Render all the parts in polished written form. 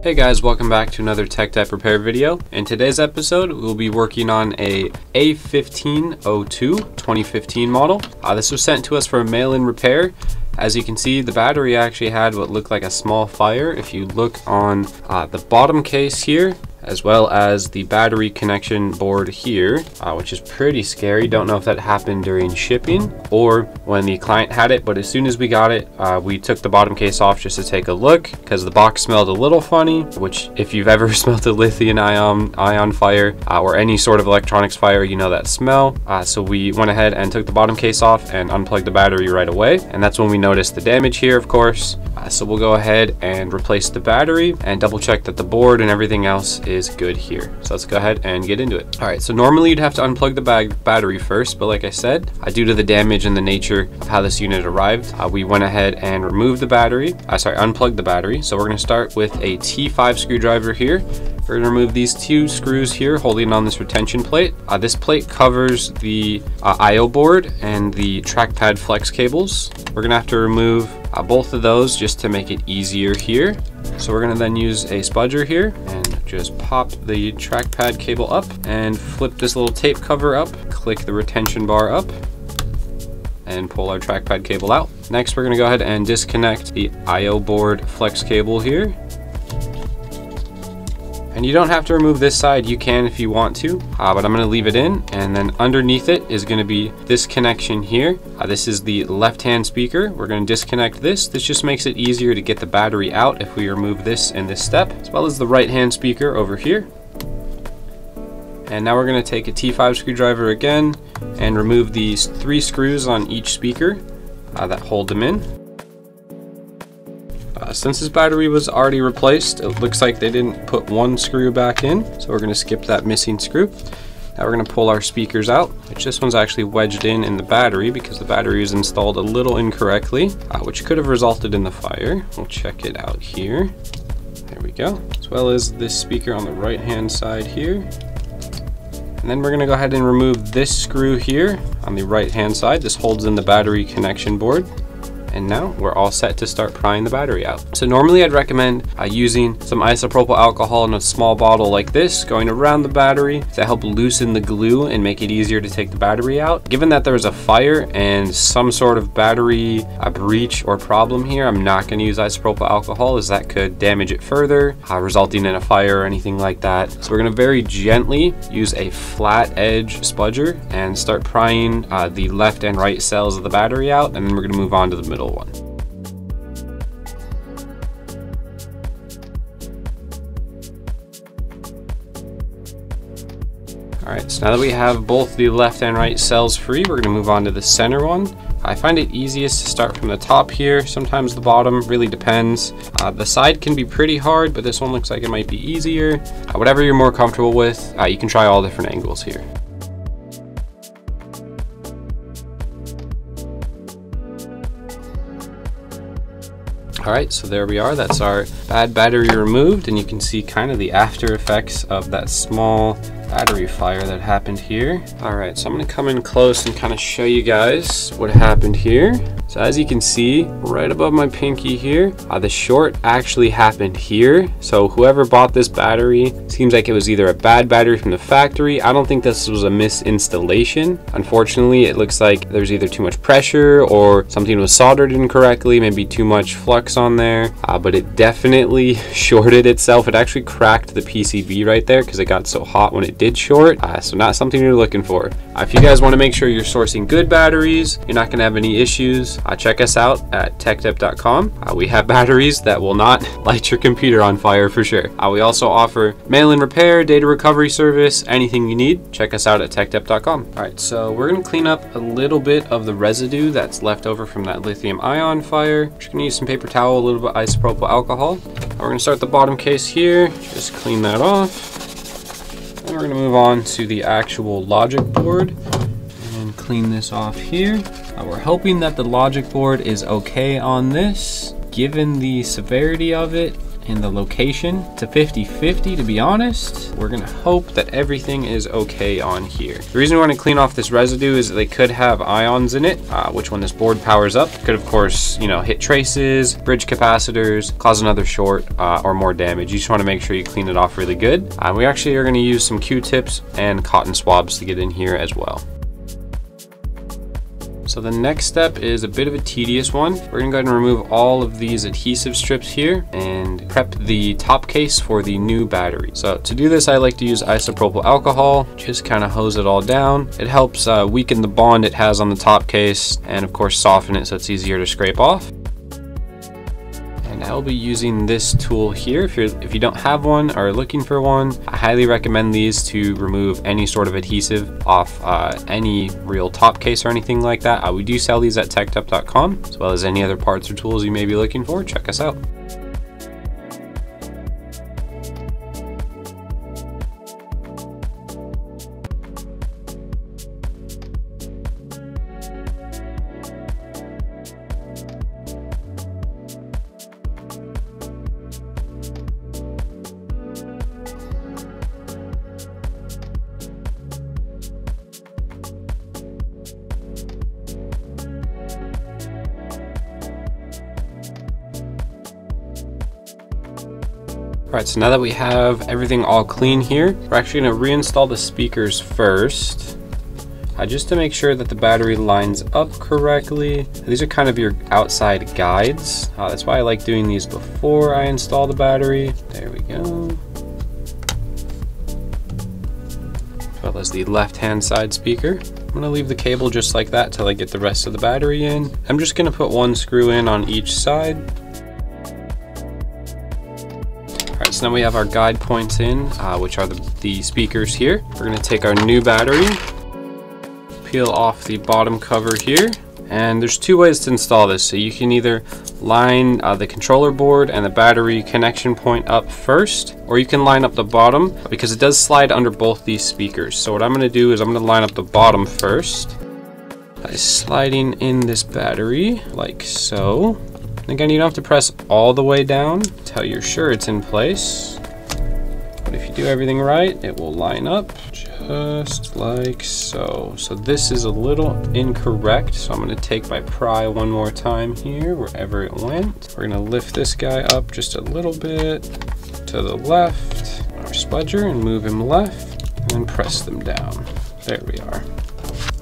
Hey guys, welcome back to another Tekdep repair video. In today's episode, we'll be working on a A1502 2015 model. This was sent to us for a mail-in repair. As you can see, the battery actually had what looked like a small fire. If you look on the bottom case here, as well as the battery connection board here, which is pretty scary. Don't know if that happened during shipping or when the client had it, but as soon as we got it, we took the bottom case off just to take a look because the box smelled a little funny, which if you've ever smelled a lithium ion fire or any sort of electronics fire, you know that smell. So we went ahead and took the bottom case off and unplugged the battery right away. And that's when we noticed the damage here, of course. So we'll go ahead and replace the battery and double check that the board and everything else is good here. So let's go ahead and get into it. All right, so normally you'd have to unplug the battery first, but like I said, due to the damage and the nature of how this unit arrived, we went ahead and removed the battery. Unplugged the battery. So we're gonna start with a T5 screwdriver here. We're gonna remove these two screws here holding on this retention plate. This plate covers the IO board and the trackpad flex cables. We're gonna have to remove both of those just to make it easier here. So we're gonna then use a spudger here and just pop the trackpad cable up and flip this little tape cover up, click the retention bar up, and pull our trackpad cable out. Next, we're gonna go ahead and disconnect the IO board flex cable here. And you don't have to remove this side, you can if you want to, but I'm going to leave it in. And then underneath it is going to be this connection here. This is the left-hand speaker. We're going to disconnect this. This just makes it easier to get the battery out if we remove this in this step, as well as the right-hand speaker over here. And now we're going to take a T5 screwdriver again and remove these three screws on each speaker that hold them in. Since this battery was already replaced, it looks like they didn't put one screw back in, so we're going to skip that missing screw. Now we're going to pull our speakers out, which this one's actually wedged in the battery because the battery is installed a little incorrectly, which could have resulted in the fire. We'll check it out here. There we go. As well as this speaker on the right hand side here. And then we're going to go ahead and remove this screw here on the right hand side. This holds in the battery connection board. And now we're all set to start prying the battery out. So normally I'd recommend using some isopropyl alcohol in a small bottle like this, going around the battery to help loosen the glue and make it easier to take the battery out. Given that there was a fire and some sort of battery breach or problem here, I'm not going to use isopropyl alcohol as that could damage it further, resulting in a fire or anything like that. So we're going to very gently use a flat edge spudger and start prying the left and right cells of the battery out, and then we're going to move on to the middle one. All right, so now that we have both the left and right cells free, we're going to move on to the center one. I find it easiest to start from the top here. Sometimes the bottom, really depends. The side can be pretty hard, but this one looks like it might be easier. Whatever you're more comfortable with, you can try all different angles here. All right, so there we are. That's our bad battery removed, and you can see kind of the after effects of that small battery fire that happened here. All right, so I'm gonna come in close and kind of show you guys what happened here. So as you can see, right above my pinky here, the short actually happened here. So whoever bought this battery, seems like it was either a bad battery from the factory. I don't think this was a misinstallation. Unfortunately, it looks like there's either too much pressure or something was soldered incorrectly, maybe too much flux on there, but it definitely shorted itself. It actually cracked the PCB right there because it got so hot when it did short. So not something you're looking for. If you guys wanna make sure you're sourcing good batteries, you're not gonna have any issues, check us out at tekdep.com. We have batteries that will not light your computer on fire for sure. We also offer mail-in repair, data recovery service, anything you need. Check us out at tekdep.com. All right, so we're gonna clean up a little bit of the residue that's left over from that lithium ion fire. Just gonna use some paper towel, a little bit of isopropyl alcohol. We're gonna start the bottom case here, just clean that off. And we're gonna move on to the actual logic board and clean this off here. We're hoping that the logic board is okay on this, given the severity of it and the location. It's a 50-50 to be honest. We're gonna hope that everything is okay on here. The reason we want to clean off this residue is that they could have ions in it, which when this board powers up could of course, you know, hit traces, bridge capacitors, cause another short or more damage. You just want to make sure you clean it off really good. We actually are going to use some Q-tips and cotton swabs to get in here as well. So the next step is a bit of a tedious one. We're gonna go ahead and remove all of these adhesive strips here and prep the top case for the new battery. So to do this, I like to use isopropyl alcohol, just kind of hose it all down. It helps weaken the bond it has on the top case and of course soften it so it's easier to scrape off. I'll be using this tool here. If you don't have one or are looking for one, I highly recommend these to remove any sort of adhesive off any real top case or anything like that. We do sell these at tekdep.com, as well as any other parts or tools you may be looking for. Check us out. All right, so now that we have everything all clean here, we're actually gonna reinstall the speakers first, just to make sure that the battery lines up correctly. These are kind of your outside guides. That's why I like doing these before I install the battery. There we go. As well as the left-hand side speaker. I'm gonna leave the cable just like that till I get the rest of the battery in. I'm just gonna put one screw in on each side. So now we have our guide points in, which are the speakers here. We're gonna take our new battery, peel off the bottom cover here, and there's two ways to install this. So you can either line the controller board and the battery connection point up first, or you can line up the bottom because it does slide under both these speakers. So what I'm gonna do is I'm gonna line up the bottom first by sliding in this battery like so. Again, you don't have to press all the way down until you're sure it's in place. But if you do everything right, it will line up just like so. So this is a little incorrect. So I'm gonna take my pry one more time here, wherever it went. We're gonna lift this guy up just a little bit to the left, our spudger, and move him left, and then press them down. There we are.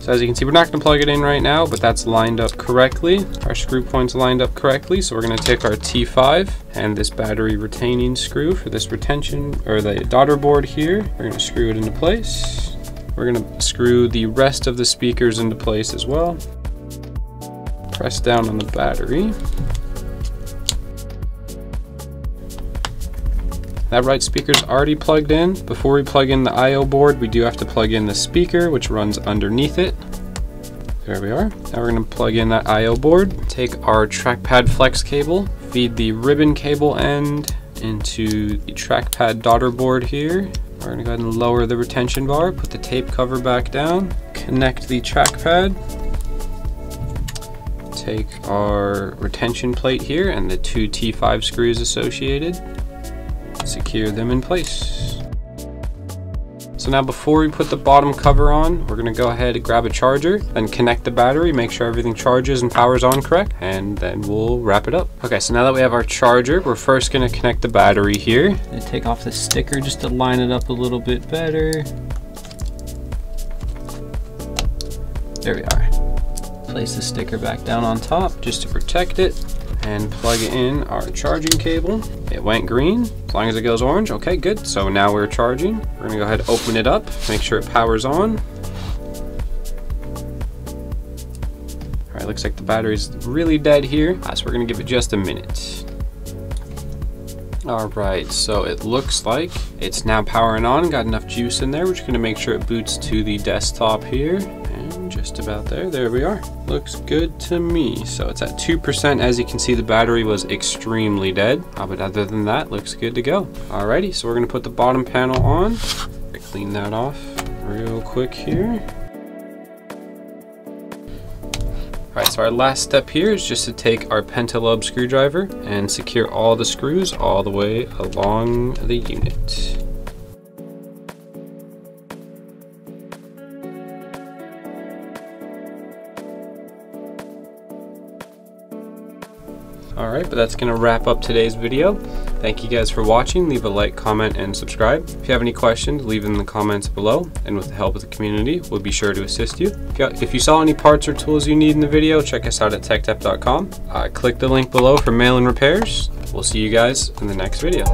So as you can see, we're not gonna plug it in right now, but that's lined up correctly. Our screw point's lined up correctly. So we're gonna take our T5 and this battery retaining screw for this retention or the daughter board here. We're gonna screw it into place. We're gonna screw the rest of the speakers into place as well. Press down on the battery. That right speaker's already plugged in. Before we plug in the I/O board, we do have to plug in the speaker, which runs underneath it. There we are. Now we're gonna plug in that I/O board, take our trackpad flex cable, feed the ribbon cable end into the trackpad daughter board here. We're gonna go ahead and lower the retention bar, put the tape cover back down, connect the trackpad, take our retention plate here and the two T5 screws associated. Secure them in place. So now before we put the bottom cover on, we're gonna go ahead and grab a charger, then connect the battery, make sure everything charges and powers on correct, and then we'll wrap it up. Okay, so now that we have our charger, we're first gonna connect the battery here. I'm gonna take off the sticker just to line it up a little bit better. There we are. Place the sticker back down on top just to protect it. And plug in our charging cable. It went green, as long as it goes orange. Okay, good, so now we're charging. We're gonna go ahead and open it up, make sure it powers on. All right, looks like the battery's really dead here, so we're gonna give it just a minute. All right, so it looks like it's now powering on, got enough juice in there. We're just gonna make sure it boots to the desktop here. Just about there. There we are. Looks good to me. So it's at 2%. As you can see, the battery was extremely dead. But other than that, looks good to go. Alrighty, so we're gonna put the bottom panel on. Clean that off real quick here. All right, So our last step here is just to take our Pentalobe screwdriver and secure all the screws all the way along the unit. All right, but that's going to wrap up today's video. Thank you guys for watching. Leave a like, comment, and subscribe. If you have any questions, leave them in the comments below, and with the help of the community, we'll be sure to assist you. If you saw any parts or tools you need in the video, check us out at tekdep.com. Click the link below for mail and repairs. We'll see you guys in the next video.